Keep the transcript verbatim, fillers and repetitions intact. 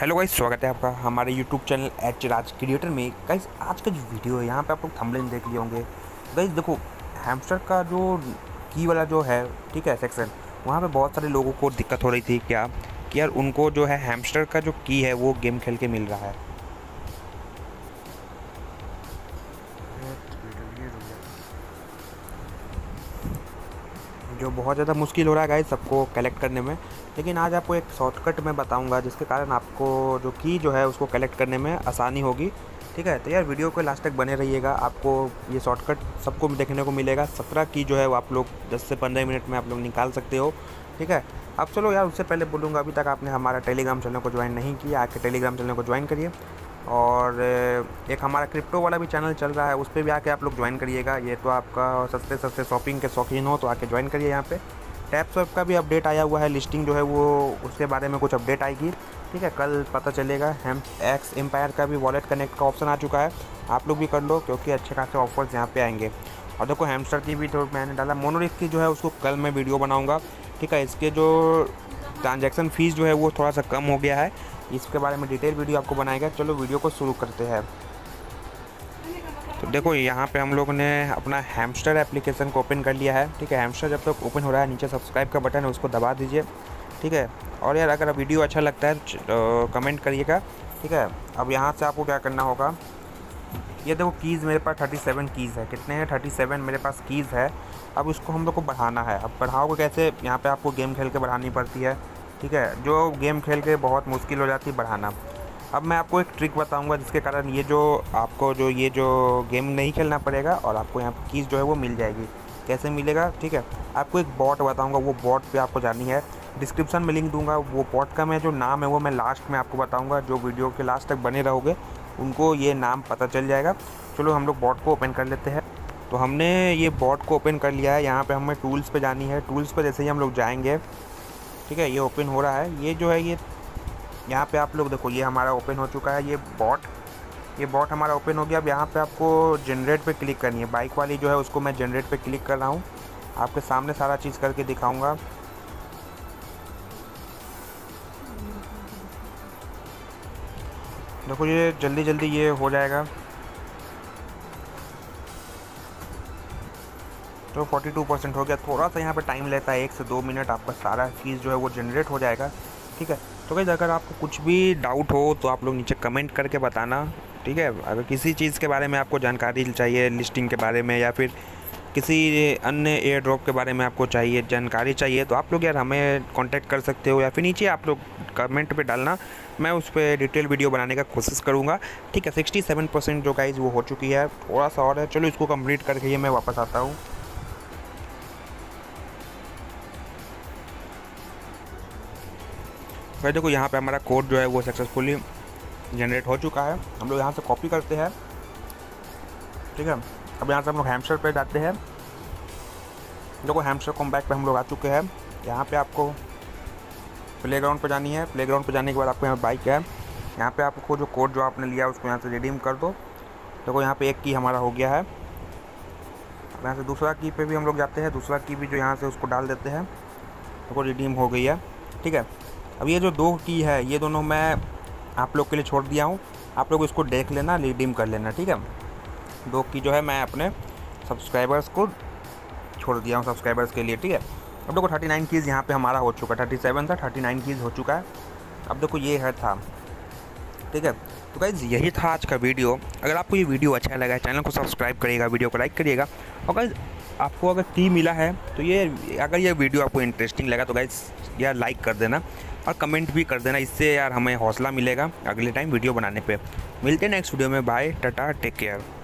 Hello guys, स्वागत है आपका हमारे YouTube channel H Raj creator में। गाइस आज का जो वीडियो है यहाँ पे आप लोग थंबनेल देख लिए होंगे। गाइस देखो, हैमस्टर का जो की वाला जो है, ठीक है, सेक्शन, वहाँ पे बहुत सारे लोगों को दिक्कत हो रही थी क्या कि यार उनको जो है हैमस्टर का जो की है वो गेम खेल के मिल रहा है। जो बहुत ज़्यादा मुश्किल हो रहा है गाइस सबको कलेक्ट करने में, लेकिन आज आपको एक शॉर्टकट मैं बताऊंगा जिसके कारण आपको जो की जो है उसको कलेक्ट करने में आसानी होगी। ठीक है, तो यार वीडियो को लास्ट तक बने रहिएगा, आपको ये शॉर्टकट सबको देखने को मिलेगा। सत्रह की जो है वो आप लोग दस से पंद्रह मिनट में आप लोग निकाल सकते हो। ठीक है, अब चलो यार उससे पहले बोलूँगा, अभी तक आपने हमारा टेलीग्राम चैनल को ज्वाइन नहीं किया, आके टेलीग्राम चैनल को ज्वाइन करिए। और एक हमारा क्रिप्टो वाला भी चैनल चल रहा है, उस पर भी आके आप लोग ज्वाइन करिएगा। ये तो आपका सस्ते सस्ते शॉपिंग के शौकीन हो तो आके ज्वाइन करिए। यहाँ पे टैप स्वैप का भी अपडेट आया हुआ है, लिस्टिंग जो है वो उसके बारे में कुछ अपडेट आएगी। ठीक है, कल पता चलेगा। हम एक्स एम्पायर का भी वॉलेट कनेक्ट का ऑप्शन आ चुका है, आप लोग भी कर लो क्योंकि अच्छे खासे ऑफर्स यहाँ पर आएंगे। और देखो हैमस्टर की भी तो मैंने डाला, मोनोरिक्स की जो है उसको कल मैं वीडियो बनाऊँगा। ठीक है, इसके जो ट्रांजैक्शन फ़ीस जो है वो थोड़ा सा कम हो गया है, इसके बारे में डिटेल वीडियो आपको बनाएगा। चलो वीडियो को शुरू करते हैं। तो देखो यहाँ पे हम लोग ने अपना हैमस्टर एप्लीकेशन को ओपन कर लिया है। ठीक है, हैमस्टर जब तक ओपन हो रहा है नीचे सब्सक्राइब का बटन है उसको दबा दीजिए। ठीक है, और यार अगर वीडियो अच्छा लगता है तो कमेंट करिएगा। ठीक है, अब यहाँ से आपको क्या करना होगा, ये देखो कीज़ मेरे पास थर्टी सेवन कीज़ है। कितने हैं? थर्टी सेवन मेरे पास कीज़ है। अब उसको हम लोग को बढ़ाना है। अब बढ़ाओगे कैसे, यहाँ पर आपको गेम खेल के बढ़ानी पड़ती है। ठीक है, जो गेम खेल के बहुत मुश्किल हो जाती है बढ़ाना। अब मैं आपको एक ट्रिक बताऊंगा जिसके कारण ये जो आपको जो ये जो गेम नहीं खेलना पड़ेगा और आपको यहाँ पर कीज़ जो है वो मिल जाएगी। कैसे मिलेगा, ठीक है, आपको एक बॉट बताऊंगा, वो बॉट पे आपको जानी है। डिस्क्रिप्शन में लिंक दूंगा, वो बॉट का मैं जो नाम है वो मैं लास्ट में आपको बताऊँगा। जो वीडियो के लास्ट तक बने रहोगे उनको ये नाम पता चल जाएगा। चलो हम लोग बॉट को ओपन कर लेते हैं। तो हमने ये बॉट को ओपन कर लिया है। यहाँ पर हमें टूल्स पर जानी है। टूल्स पर जैसे ही हम लोग जाएँगे, ठीक है, ये ओपन हो रहा है। ये जो है ये यहाँ पे आप लोग देखो, ये हमारा ओपन हो चुका है, ये बॉट ये बॉट हमारा ओपन हो गया। अब यहाँ पे आपको जनरेट पे क्लिक करनी है। बाइक वाली जो है उसको मैं जनरेट पे क्लिक कर रहा हूँ, आपके सामने सारा चीज़ करके दिखाऊंगा। देखो ये जल्दी जल्दी ये हो जाएगा। तो बयालीस परसेंट हो गया, थोड़ा सा यहाँ पे टाइम लेता है, एक से दो मिनट आपका सारा चीज़ जो है वो जनरेट हो जाएगा। ठीक है, तो गाइस अगर आपको कुछ भी डाउट हो तो आप लोग नीचे कमेंट करके बताना। ठीक है, अगर किसी चीज़ के बारे में आपको जानकारी चाहिए, लिस्टिंग के बारे में या फिर किसी अन्य एयर ड्रॉप के बारे में आपको चाहिए जानकारी चाहिए तो आप लोग यार हमें कॉन्टैक्ट कर सकते हो, या फिर नीचे आप लोग कमेंट पे डालना, मैं उस पर डिटेल वीडियो बनाने का कोशिश करूँगा। ठीक है, सिक्सटी सेवन परसेंट जो गाइस वो हो चुकी है, थोड़ा सा और है। चलो इसको कम्प्लीट करके ये मैं वापस आता हूँ। भाई देखो यहाँ पे हमारा कोड जो है वो सक्सेसफुली जनरेट हो चुका है। हम लोग यहाँ से कॉपी करते हैं। ठीक है, अब यहाँ से हम लोग हैमस्टर पे जाते हैं। देखो हैमस्टर कॉम्बैट पे हम लोग आ चुके हैं। यहाँ पे आपको प्लेग्राउंड पे जानी है। प्लेग्राउंड पे जाने के बाद आपको यहाँ बाइक है, यहाँ पे आपको जो कोड जो आपने लिया उसको यहाँ से रिडीम कर दो। देखो यहाँ पर एक की हमारा हो गया है। अब यहाँ से दूसरा की पे भी हम लोग जाते हैं, दूसरा की भी जो यहाँ से उसको डाल देते हैं। देखो रिडीम हो गई है। ठीक है, अब ये जो दो की है ये दोनों मैं आप लोग के लिए छोड़ दिया हूँ, आप लोग इसको देख लेना, रिडीम कर लेना। ठीक है, दो की जो है मैं अपने सब्सक्राइबर्स को छोड़ दिया हूँ सब्सक्राइबर्स के लिए। ठीक है, अब देखो थर्टी नाइन कीज़ यहाँ पे हमारा हो चुका है। थर्टी सेवन था, थर्टी नाइन कीज़ हो चुका है। अब देखो ये है था। ठीक है, तो गाइज़ यही था आज का वीडियो। अगर आपको ये वीडियो अच्छा लगा है चैनल को सब्सक्राइब करिएगा, वीडियो को लाइक करिएगा। और गाइज़ आपको अगर की मिला है तो ये, अगर ये वीडियो आपको इंटरेस्टिंग लगा तो गाइज़ यार लाइक कर देना और कमेंट भी कर देना, इससे यार हमें हौसला मिलेगा अगले टाइम वीडियो बनाने पे। मिलते हैं नेक्स्ट वीडियो में। Bye, tata, take care.